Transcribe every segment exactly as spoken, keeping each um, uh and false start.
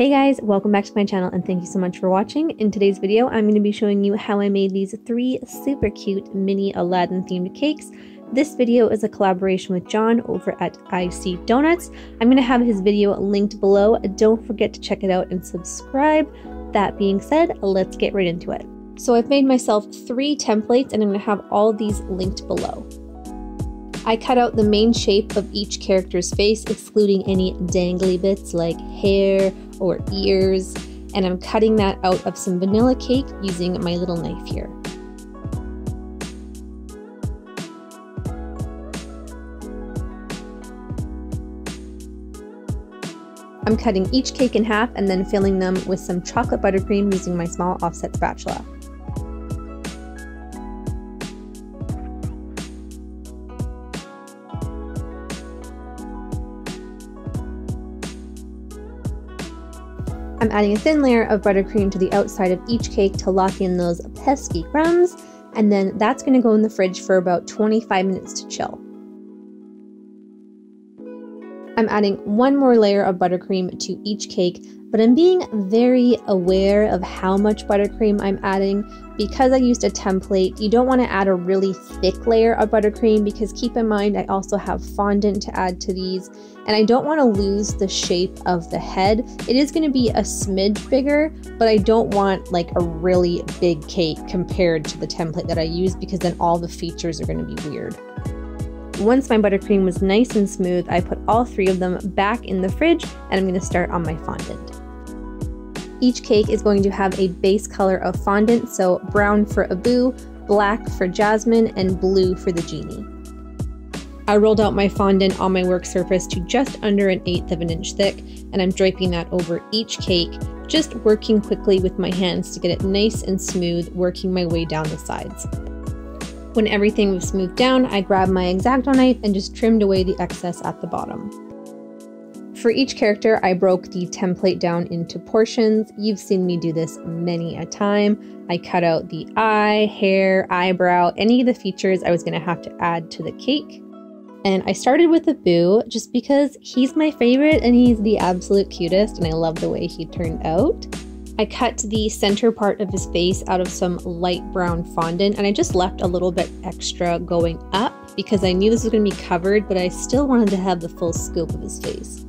Hey guys, welcome back to my channel and thank you so much for watching. In today's video, I'm going to be showing you how I made these three super cute mini Aladdin themed cakes. This video is a collaboration with John over at I C Donuts. I'm going to have his video linked below. Don't forget to check it out and subscribe. That being said, let's get right into it. So I've made myself three templates and I'm going to have all these linked below. I cut out the main shape of each character's face, excluding any dangly bits like hair or ears, and I'm cutting that out of some vanilla cake using my little knife here. I'm cutting each cake in half and then filling them with some chocolate buttercream using my small offset spatula. I'm adding a thin layer of buttercream to the outside of each cake to lock in those pesky crumbs, and then that's going to go in the fridge for about twenty-five minutes to chill. I'm adding one more layer of buttercream to each cake, but I'm being very aware of how much buttercream I'm adding. Because I used a template, you don't want to add a really thick layer of buttercream because keep in mind I also have fondant to add to these, and I don't want to lose the shape of the head. It is going to be a smidge bigger, but I don't want like a really big cake compared to the template that I used because then all the features are going to be weird. Once my buttercream was nice and smooth, I put all three of them back in the fridge and I'm going to start on my fondant. Each cake is going to have a base color of fondant, so brown for Abu, black for Jasmine, and blue for the Genie. I rolled out my fondant on my work surface to just under an eighth of an inch thick, and I'm draping that over each cake, just working quickly with my hands to get it nice and smooth, working my way down the sides. When everything was smoothed down, I grabbed my X-Acto knife and just trimmed away the excess at the bottom. For each character, I broke the template down into portions. You've seen me do this many a time. I cut out the eye, hair, eyebrow, any of the features I was going to have to add to the cake. And I started with Abu just because he's my favorite and he's the absolute cutest and I love the way he turned out. I cut the center part of his face out of some light brown fondant and I just left a little bit extra going up because I knew this was going to be covered, but I still wanted to have the full scope of his face.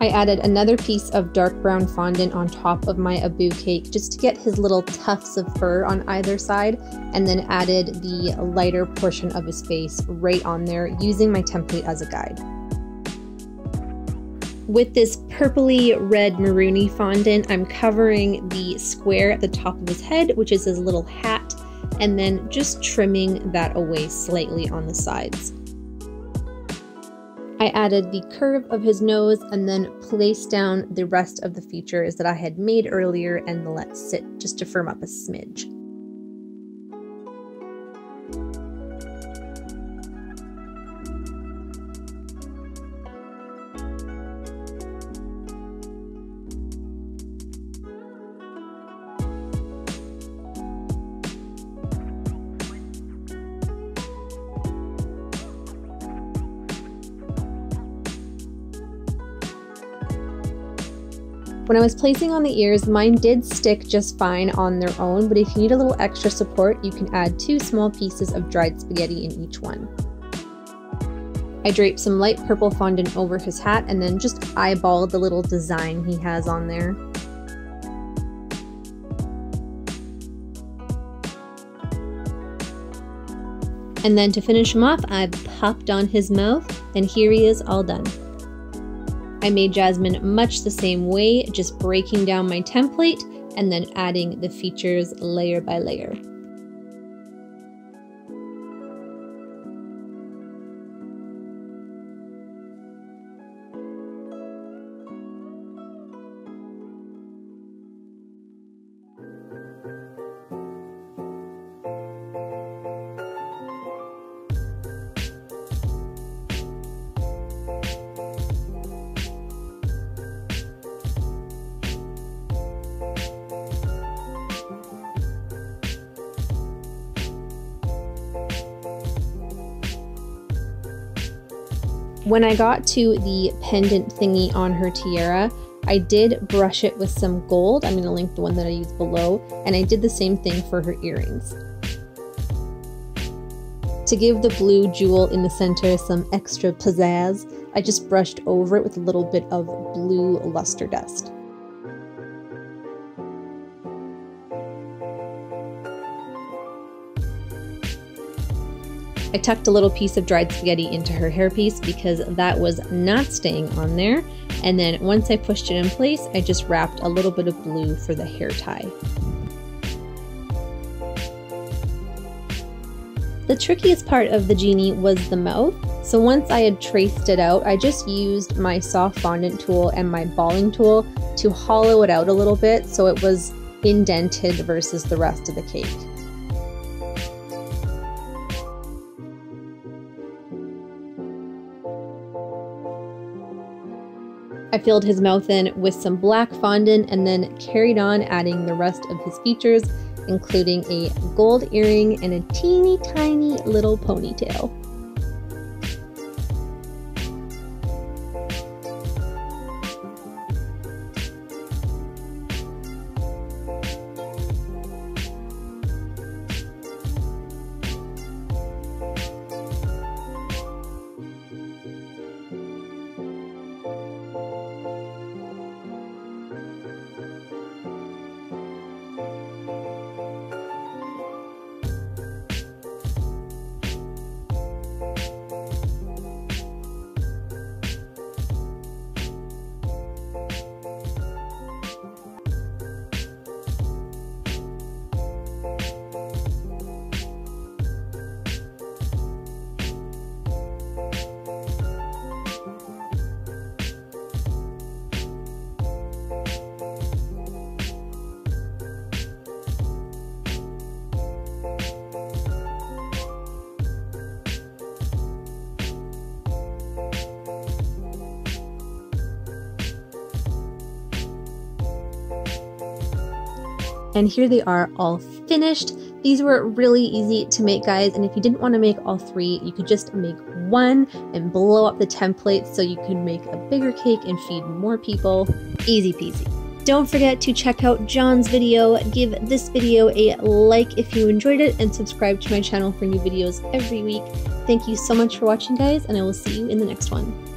I added another piece of dark brown fondant on top of my Abu cake just to get his little tufts of fur on either side, and then added the lighter portion of his face right on there using my template as a guide. With this purpley red maroony fondant, I'm covering the square at the top of his head, which is his little hat, and then just trimming that away slightly on the sides. I added the curve of his nose and then placed down the rest of the features that I had made earlier and let sit just to firm up a smidge. When I was placing on the ears, mine did stick just fine on their own, but if you need a little extra support, you can add two small pieces of dried spaghetti in each one. I draped some light purple fondant over his hat and then just eyeballed the little design he has on there. And then to finish him off, I popped on his mouth and here he is all done. I made Jasmine much the same way, just breaking down my template and then adding the features layer by layer. When I got to the pendant thingy on her tiara, I did brush it with some gold. I'm going to link the one that I used below, and I did the same thing for her earrings. To give the blue jewel in the center some extra pizzazz, I just brushed over it with a little bit of blue luster dust. I tucked a little piece of dried spaghetti into her hairpiece because that was not staying on there. And then once I pushed it in place, I just wrapped a little bit of blue for the hair tie. The trickiest part of the genie was the mouth. So once I had traced it out, I just used my soft fondant tool and my balling tool to hollow it out a little bit so it was indented versus the rest of the cake. I filled his mouth in with some black fondant and then carried on adding the rest of his features, including a gold earring and a teeny tiny little ponytail. And here they are, all finished. These were really easy to make, guys, and if you didn't want to make all three, you could just make one and blow up the template so you could make a bigger cake and feed more people. Easy peasy. Don't forget to check out Jon's video, give this video a like if you enjoyed it, and subscribe to my channel for new videos every week. Thank you so much for watching, guys, and I will see you in the next one.